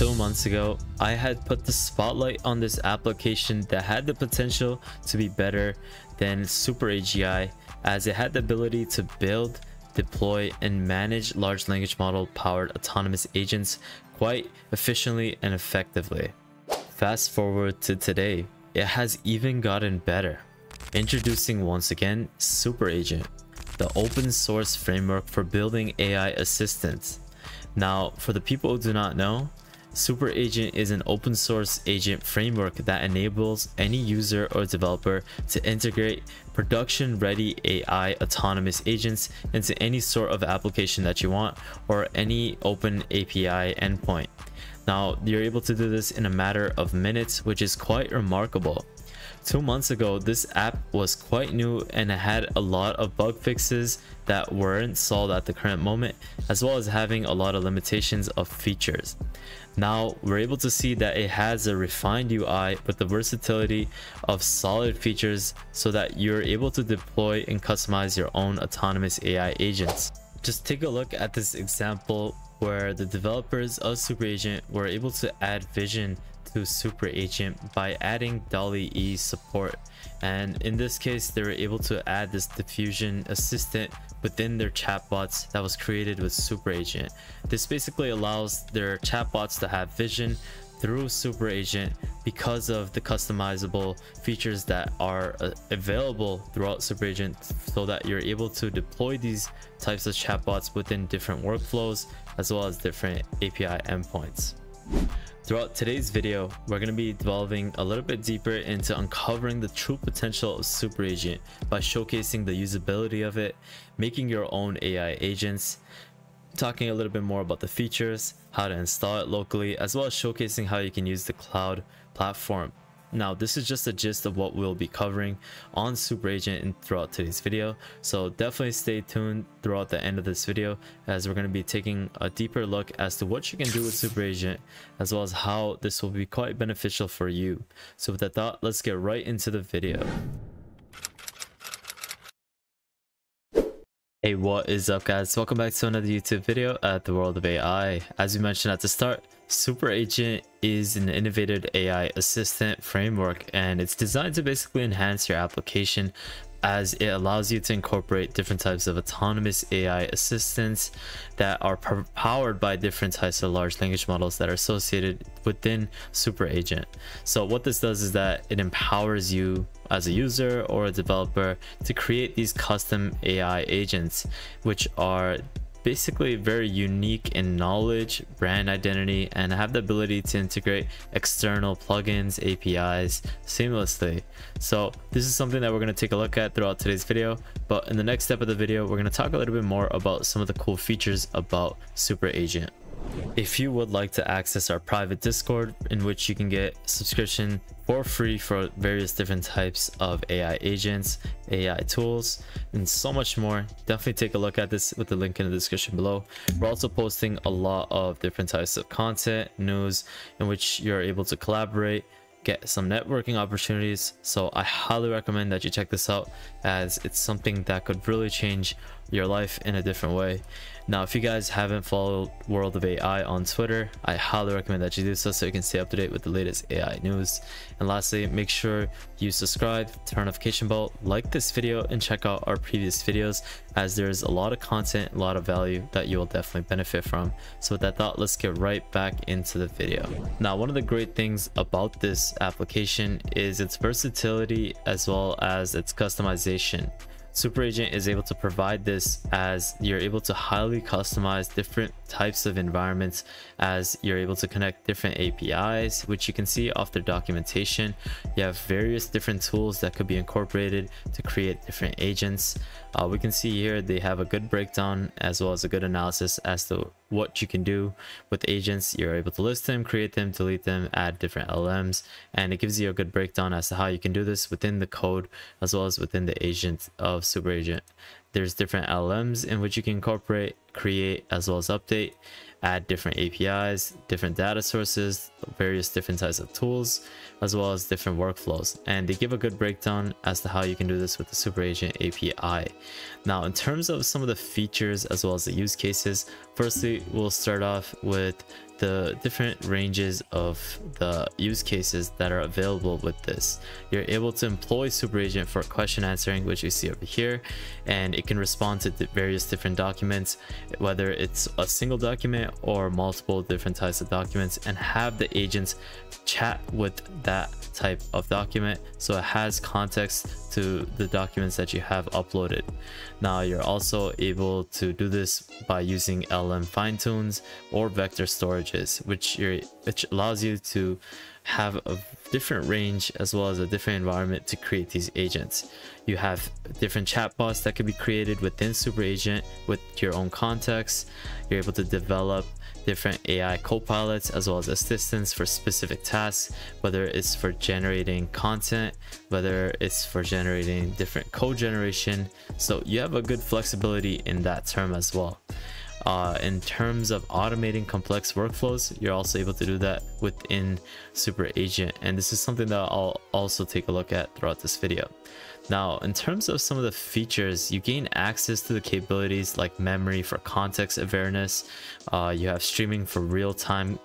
2 months ago, I had put the spotlight on this application that had the potential to be better than SuperAGI, as it had the ability to build, deploy, and manage large language model powered autonomous agents quite efficiently and effectively. Fast forward to today, it has even gotten better. Introducing once again SuperAgent, the open source framework for building AI assistants. Now, for the people who do not know, SuperAgent is an open source agent framework that enables any user or developer to integrate production-ready AI autonomous agents into any sort of application that you want or any open API endpoint. Now, you're able to do this in a matter of minutes, which is quite remarkable. 2 months ago, this app was quite new and it had a lot of bug fixes that weren't solved at the current moment, as well as having a lot of limitations of features. Now we're able to see that it has a refined UI with the versatility of solid features so that you're able to deploy and customize your own autonomous AI agents. Just take a look at this example where the developers of SuperAgent were able to add vision to SuperAgent by adding DALL-E support, and in this case they were able to add this diffusion assistant within their chatbots that was created with SuperAgent. This basically allows their chatbots to have vision through SuperAgent because of the customizable features that are available throughout SuperAgent, so that you're able to deploy these types of chatbots within different workflows as well as different API endpoints. Throughout today's video, we're going to be delving a little bit deeper into uncovering the true potential of SuperAgent by showcasing the usability of it, making your own AI agents, talking a little bit more about the features, how to install it locally, as well as showcasing how you can use the cloud platform. Now, this is just a gist of what we'll be covering on SuperAgent throughout today's video, so definitely stay tuned throughout the end of this video, as we're going to be taking a deeper look as to what you can do with SuperAgent, as well as how this will be quite beneficial for you. So with that thought, let's get right into the video. Hey, what is up guys? Welcome back to another YouTube video at the World of AI. As we mentioned at the start, SuperAgent is an innovative AI assistant framework, and it's designed to basically enhance your application as it allows you to incorporate different types of autonomous AI assistants that are powered by different types of large language models that are associated within SuperAgent. So what this does is that it empowers you as a user or a developer to create these custom AI agents, which are basically very unique in knowledge, brand identity, and have the ability to integrate external plugins, APIs seamlessly. So this is something that we're going to take a look at throughout today's video, but in the next step of the video, we're going to talk a little bit more about some of the cool features about SuperAgent. If you would like to access our private Discord, in which you can get subscription for free for various different types of AI agents, AI tools, and so much more, definitely take a look at this with the link in the description below. We're also posting a lot of different types of content, news, in which you're able to collaborate, get some networking opportunities. So I highly recommend that you check this out, as it's something that could really change your life in a different way. Now, if you guys haven't followed World of AI on Twitter, I highly recommend that you do so, so you can stay up to date with the latest AI news. And lastly, make sure you subscribe, turn on notification bell, like this video, and check out our previous videos, as there is a lot of content, a lot of value that you will definitely benefit from. So with that thought, let's get right back into the video. Now, one of the great things about this application is its versatility as well as its customization. SuperAgent is able to provide this, as you're able to highly customize different types of environments, as you're able to connect different APIs, which you can see off their documentation. You have various different tools that could be incorporated to create different agents. We can see here they have a good breakdown as well as a good analysis as to what you can do with agents. You're able to list them, create them, delete them, add different LLMs, and it gives you a good breakdown as to how you can do this within the code as well as within the agent of SuperAgent. There's different LLMs in which you can incorporate, create, as well as update, add different APIs, different data sources, various different types of tools, as well as different workflows. And they give a good breakdown as to how you can do this with the SuperAgent API. Now, in terms of some of the features as well as the use cases, firstly, we'll start off with the different ranges of the use cases that are available with this. You're able to employ SuperAgent for question answering, which you see over here, and it can respond to various different documents, whether it's a single document or multiple different types of documents, and have the agents chat with that type of document, so it has context to the documents that you have uploaded. Now you're also able to do this by using LM fine tunes or vector storages, which allows you to have a different range as well as a different environment to create these agents. You have different chatbots that can be created within SuperAgent with your own context. You're able to develop different AI co-pilots as well as assistants for specific tasks, whether it's for generating content, whether it's for generating different code generation. So you have a good flexibility in that term as well. In terms of automating complex workflows, you're also able to do that within SuperAgent, and this is something that I'll also take a look at throughout this video. Now, in terms of some of the features, you gain access to the capabilities like memory for context awareness, you have streaming for real-time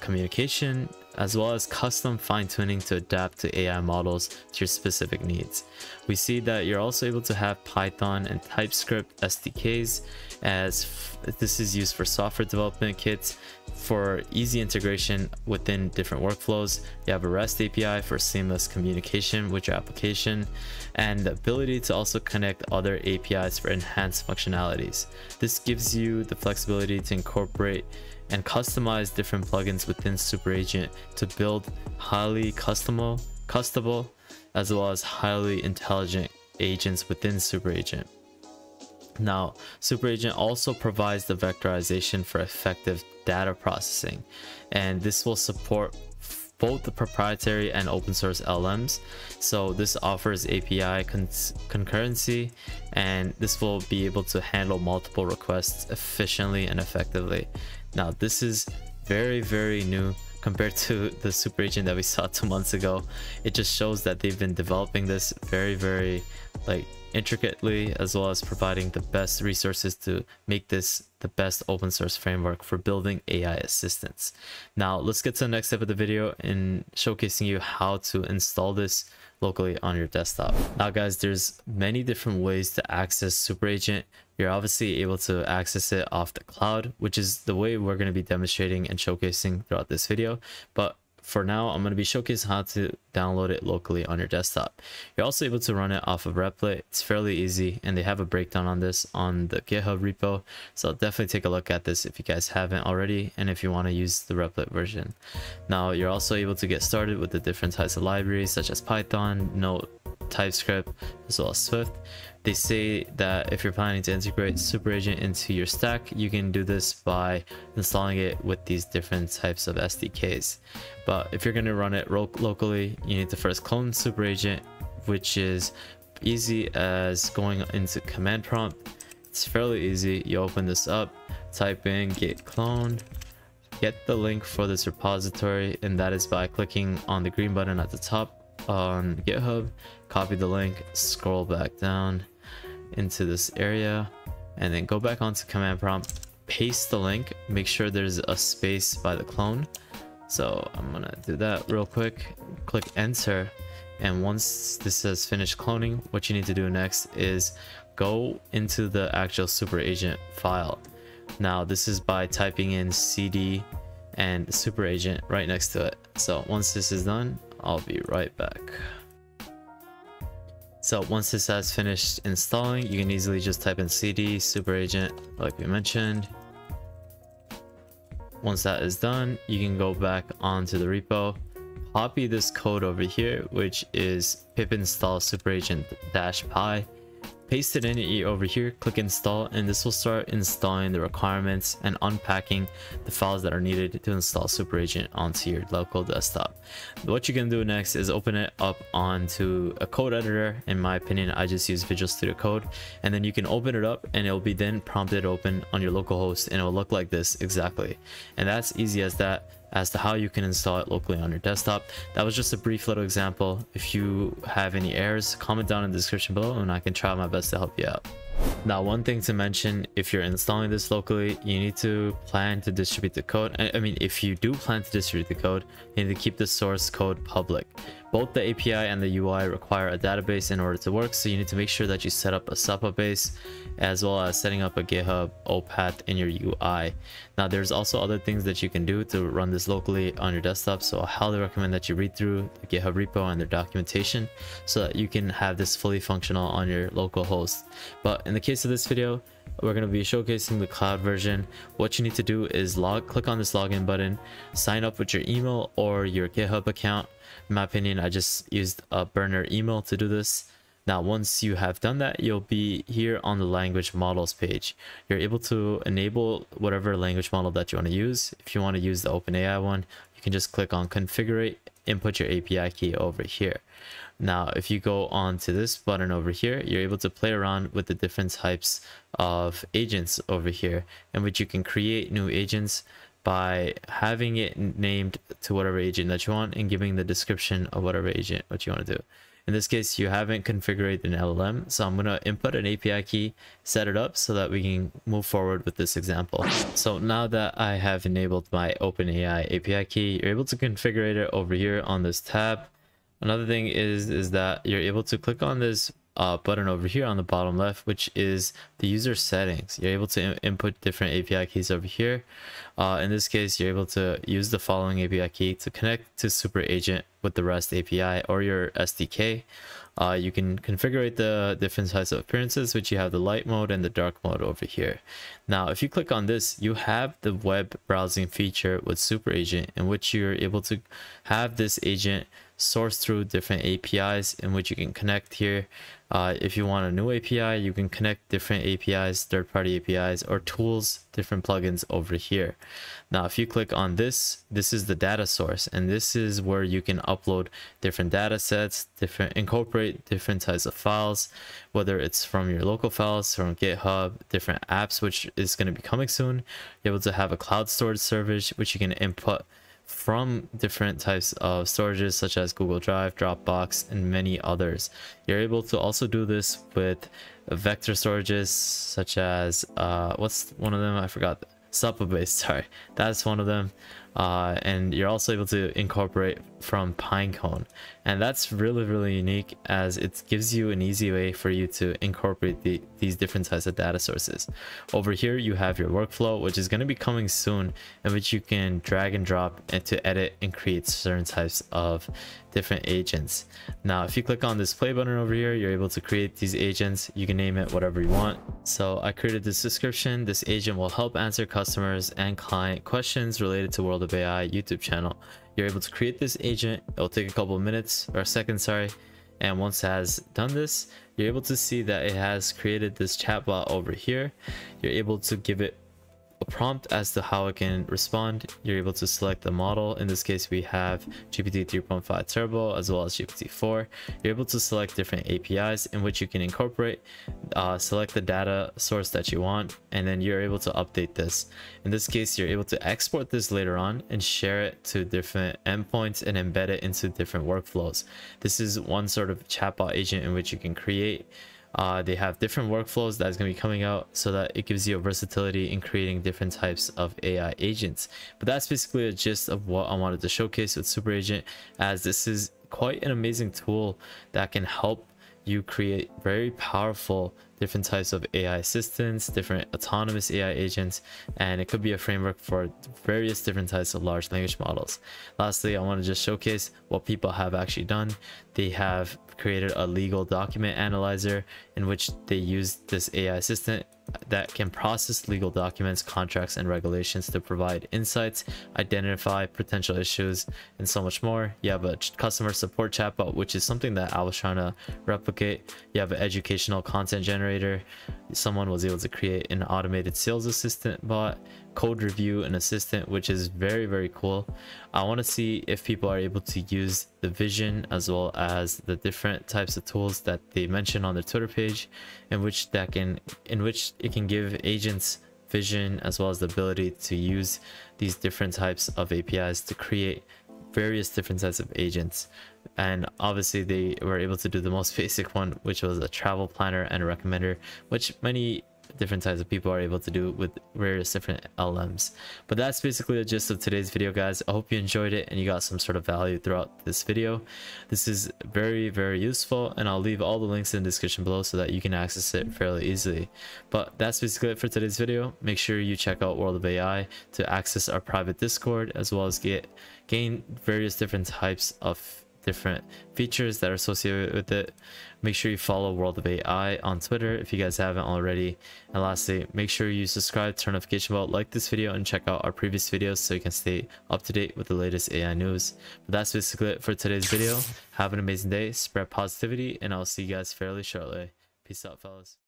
communication, as well as custom fine-tuning to adapt to AI models to your specific needs. We see that you're also able to have Python and TypeScript SDKs, as this is used for software development kits for easy integration within different workflows. You have a REST API for seamless communication with your application, and the ability to also connect other APIs for enhanced functionalities. This gives you the flexibility to incorporate and customize different plugins within SuperAgent to build highly customizable as well as highly intelligent agents within SuperAgent. Now, SuperAgent also provides the vectorization for effective data processing, and this will support both the proprietary and open source LLMs. So this offers API concurrency, and this will be able to handle multiple requests efficiently and effectively. Now, this is very new compared to the SuperAgent that we saw 2 months ago. It just shows that they've been developing this very like intricately, as well as providing the best resources to make this the best open source framework for building AI assistants. Now let's get to the next step of the video in showcasing you how to install this locally on your desktop. Now guys, there's many different ways to access SuperAgent. You're obviously able to access it off the cloud, which is the way we're going to be demonstrating and showcasing throughout this video, but for now, I'm going to be showcasing how to download it locally on your desktop. You're also able to run it off of Replit. It's fairly easy, and they have a breakdown on this on the GitHub repo. So definitely take a look at this if you guys haven't already, and if you want to use the Replit version. Now, you're also able to get started with the different types of libraries, such as Python, Node, TypeScript, as well as Swift. They say that if you're planning to integrate SuperAgent into your stack, you can do this by installing it with these different types of SDKs. But if you're going to run it locally, you need to first clone SuperAgent, which is easy as going into command prompt. It's fairly easy. You open this up, type in git clone, get the link for this repository, and that is by clicking on the green button at the top on GitHub. Copy the link, scroll back down into this area, and then go back onto command prompt, paste the link. Make sure there's a space by the clone, so I'm gonna do that real quick. Click enter, and once this says finish cloning, what you need to do next is go into the actual SuperAgent file. Now this is by typing in cd and SuperAgent right next to it. So once this is done, I'll be right back. So once this has finished installing, you can easily just type in cd SuperAgent like we mentioned. Once that is done, you can go back onto the repo, copy this code over here, which is pip install superagent-py, paste it in over here, click install, and this will start installing the requirements and unpacking the files that are needed to install SuperAgent onto your local desktop. What you can do next is open it up onto a code editor. In my opinion, I just use Visual Studio Code, and then you can open it up, and it'll be then prompted open on your local host, and it'll look like this exactly. And that's easy as that, as to how you can install it locally on your desktop. That was just a brief little example. If you have any errors, comment down in the description below, and I can try my best to help you out. Now, one thing to mention, if you're installing this locally, you need to plan to distribute the code. I mean, if you do plan to distribute the code, you need to keep the source code public. Both the API and the UI require a database in order to work, so you need to make sure that you set up a Supabase as well as setting up a GitHub OPath in your UI. Now, there's also other things that you can do to run this locally on your desktop, so I highly recommend that you read through the GitHub repo and their documentation so that you can have this fully functional on your local host. But in the case of this video, we're going to be showcasing the cloud version. What you need to do is click on this login button, sign up with your email or your GitHub account. In my opinion, I just used a burner email to do this. Now, once you have done that, you'll be here on the language models page. You're able to enable whatever language model that you want to use. If you want to use the OpenAI one, you can just click on configure, input your API key over here. Now, if you go on to this button over here, you're able to play around with the different types of agents over here, in which you can create new agents by having it named to whatever agent that you want and giving the description of whatever agent what you want to do. In this case, you haven't configured an LLM, so I'm going to input an API key, set it up so that we can move forward with this example. So now that I have enabled my OpenAI API key, you're able to configure it over here on this tab. Another thing is that you're able to click on this button over here on the bottom left, which is the user settings. You're able to input different API keys over here. In this case, you're able to use the following API key to connect to SuperAgent with the REST API or your SDK. You can configure the different types of appearances, which you have the light mode and the dark mode over here. Now, if you click on this, you have the web browsing feature with SuperAgent, in which you're able to have this agent source through different APIs in which you can connect here. If you want a new API, you can connect different APIs, third-party APIs, or tools, different plugins over here. Now, if you click on this, this is the data source, and this is where you can upload different data sets, incorporate different types of files, whether it's from your local files, from GitHub, different apps, which is going to be coming soon. You're able to have a cloud storage service, which you can input from different types of storages such as Google Drive, Dropbox, and many others. You're able to also do this with vector storages such as what's one of them? I forgot. Supabase, sorry, that's one of them. And you're also able to incorporate from Pinecone, and that's really unique, as it gives you an easy way for you to incorporate these different types of data sources. Over here you have your workflow, which is going to be coming soon, in which you can drag and drop and to edit and create certain types of different agents. Now, if you click on this play button over here, you're able to create these agents. You can name it whatever you want. So I created this description. This agent will help answer customers and client questions related to World of AI YouTube channel. You're able to create this agent. It'll take a couple of minutes or seconds, sorry. And once it has done this, you're able to see that it has created this chatbot over here. You're able to give it a prompt as to how it can respond. You're able to select the model. In this case, we have GPT-3.5 turbo as well as GPT-4. You're able to select different APIs in which you can incorporate, select the data source that you want, and then you're able to update this. In this case, you're able to export this later on and share it to different endpoints and embed it into different workflows. This is one sort of chatbot agent in which you can create. They have different workflows that's going to be coming out, so that it gives you a versatility in creating different types of AI agents. But that's basically a gist of what I wanted to showcase with SuperAgent, as this is quite an amazing tool that can help you create very powerful different types of AI assistants, different autonomous AI agents, and it could be a framework for various different types of large language models. Lastly, I want to just showcase what people have actually done. They have created a legal document analyzer in which they use this AI assistant that can process legal documents, contracts, and regulations to provide insights, identify potential issues, and so much more. You have a customer support chatbot, which is something that I was trying to replicate. You have an educational content generator. Someone was able to create an automated sales assistant bot, code review and assistant, which is very cool. I want to see if people are able to use the vision as well as the different types of tools that they mention on their Twitter page, in which it can give agents vision as well as the ability to use these different types of APIs to create various different sets of agents, and obviously they were able to do the most basic one, which was a travel planner and a recommender, which many different types of people are able to do with various different LLMs. But that's basically the gist of today's video, guys. I hope you enjoyed it and you got some sort of value throughout this video. This is very, very useful, and I'll leave all the links in the description below so that you can access it fairly easily. But that's basically it for today's video. Make sure you check out World of AI to access our private Discord, as well as gain various different types of different features that are associated with it. Make sure you follow World of AI on Twitter if you guys haven't already. And lastly, make sure you subscribe, turn notification bell, like this video, and check out our previous videos so you can stay up to date with the latest AI news. But that's basically it for today's video. Have an amazing day, spread positivity, and I'll see you guys fairly shortly. Peace out, fellas.